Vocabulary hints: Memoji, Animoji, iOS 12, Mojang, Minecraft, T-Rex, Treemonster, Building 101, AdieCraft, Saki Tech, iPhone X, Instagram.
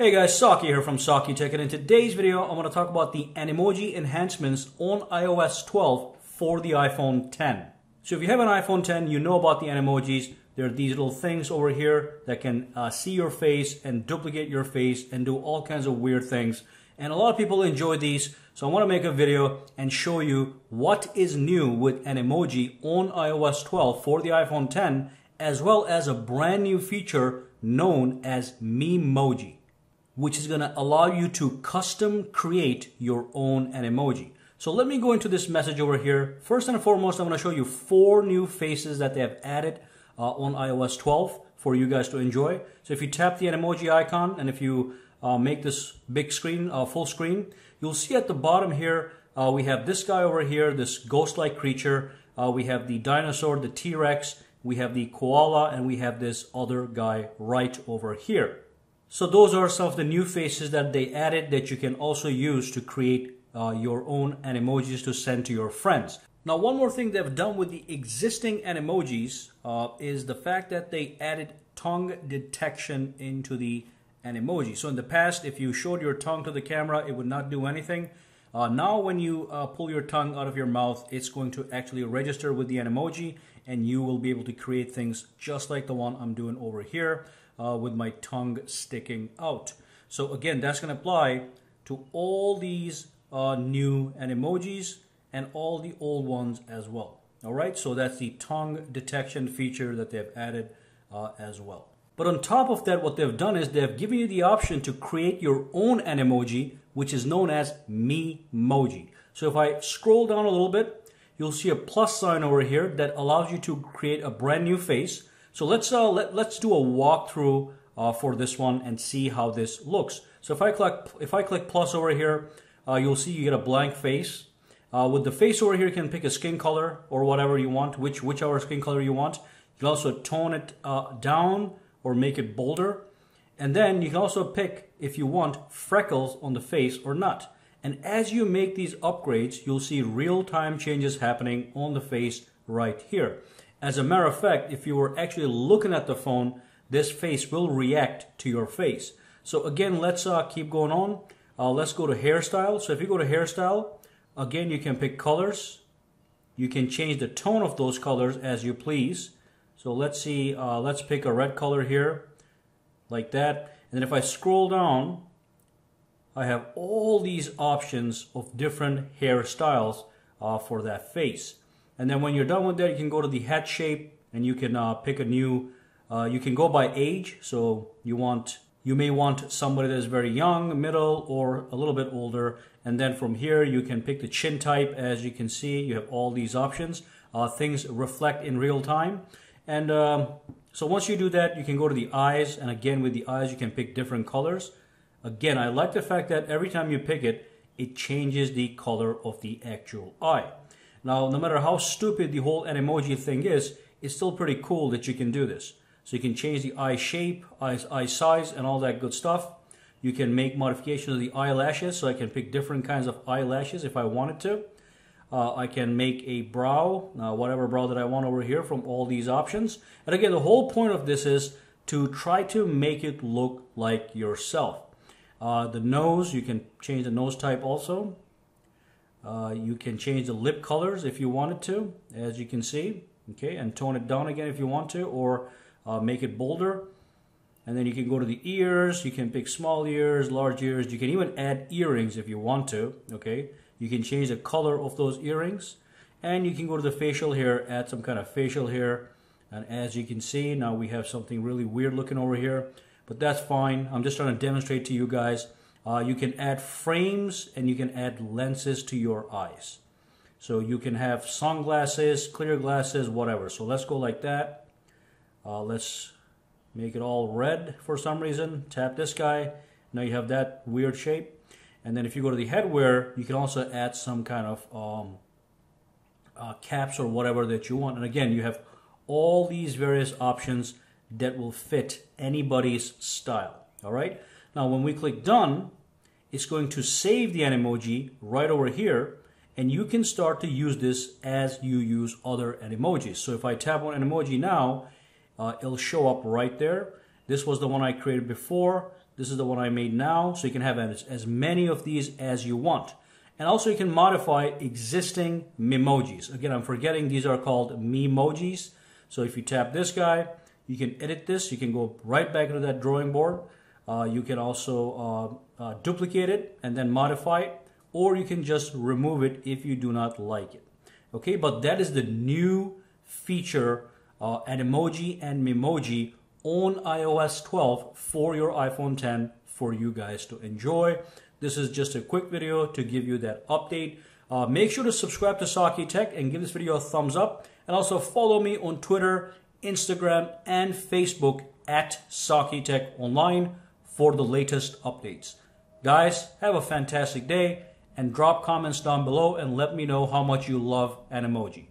Hey guys, Saki here from Saki Tech, and in today's video I'm going to talk about the Animoji enhancements on iOS 12 for the iPhone X. So if you have an iPhone X, you know about the Animojis. There are these little things over here that can see your face and duplicate your face and do all kinds of weird things. And a lot of people enjoy these, so I want to make a video and show you what is new with Animoji on iOS 12 for the iPhone X, as well as a brand new feature known as Memoji, which is going to allow you to custom create your own Animoji. So let me go into this message over here. First and foremost, I'm going to show you 4 new faces that they have added on iOS 12 for you guys to enjoy. So if you tap the Animoji icon and if you make this big screen, full screen, you'll see at the bottom here, we have this guy over here, this ghost-like creature. We have the dinosaur, the T-Rex. We have the koala, and we have this other guy right over here. So those are some of the new faces that they added that you can also use to create your own Animojis to send to your friends. Now, one more thing they've done with the existing Animojis is the fact that they added tongue detection into the Animoji. So in the past, if you showed your tongue to the camera, it would not do anything. Now when you pull your tongue out of your mouth, it's going to actually register with the Animoji, and you will be able to create things just like the one I'm doing over here with my tongue sticking out. So again, that's going to apply to all these new Animojis and all the old ones as well. Alright, so that's the tongue detection feature that they've added as well. But on top of that, what they've done is they've given you the option to create your own Animoji, which is known as Memoji. So if I scroll down a little bit, you'll see a plus sign over here that allows you to create a brand new face. So let's do a walkthrough for this one and see how this looks. So if I click plus over here, you'll see you get a blank face. With the face over here, you can pick a skin color or whatever you want, whichever skin color you want. You can also tone it down or make it bolder. And then you can also pick, if you want, freckles on the face or not. And as you make these upgrades, you'll see real-time changes happening on the face right here. As a matter of fact, if you were actually looking at the phone, this face will react to your face. So again, let's keep going on. Let's go to hairstyle. So if you go to hairstyle, again, you can pick colors. You can change the tone of those colors as you please. So let's see, let's pick a red color here, like that. And then if I scroll down, I have all these options of different hairstyles for that face. And then when you're done with that, you can go to the head shape and you can pick a new, you can go by age. So you may want somebody that is very young, middle, or a little bit older. And then from here, you can pick the chin type. As you can see, you have all these options. Things reflect in real time. And so once you do that, you can go to the eyes, and again with the eyes you can pick different colors. Again, I like the fact that every time you pick it, it changes the color of the actual eye. Now, no matter how stupid the whole Animoji thing is, it's still pretty cool that you can do this. So you can change the eye shape, eye size, and all that good stuff. You can make modifications of the eyelashes, so I can pick different kinds of eyelashes if I wanted to. I can make a brow, whatever brow that I want over here from all these options. And again, the whole point of this is to try to make it look like yourself. The nose, you can change the nose type also. You can change the lip colors if you wanted to, as you can see. Okay, and tone it down again if you want to, or make it bolder. And then you can go to the ears, you can pick small ears, large ears, you can even add earrings if you want to, okay? You can change the color of those earrings, and you can go to the facial hair, add some kind of facial hair, and as you can see, now we have something really weird looking over here, but that's fine. I'm just trying to demonstrate to you guys. You can add frames, and you can add lenses to your eyes. So you can have sunglasses, clear glasses, whatever. So let's go like that. Let's make it all red for some reason. Tap this guy. Now you have that weird shape. And then if you go to the headwear, you can also add some kind of caps or whatever that you want. And again, you have all these various options that will fit anybody's style. All right. Now, when we click done, it's going to save the Animoji right over here. And you can start to use this as you use other Animojis. So if I tap on Animoji now, it'll show up right there. This was the one I created before. This is the one I made now, so you can have as many of these as you want. And also you can modify existing Memojis. Again, I'm forgetting these are called Memojis. So if you tap this guy, you can edit this. You can go right back into that drawing board. You can also duplicate it and then modify it, or you can just remove it if you do not like it. Okay, but that is the new feature, Animoji and Memoji on iOS 12 for your iPhone X for you guys to enjoy. This is just a quick video to give you that update. Make sure to subscribe to Saki Tech and give this video a thumbs up. And also follow me on Twitter, Instagram, and Facebook at Saki Tech Online for the latest updates. Guys, have a fantastic day and drop comments down below and let me know how much you love Animoji.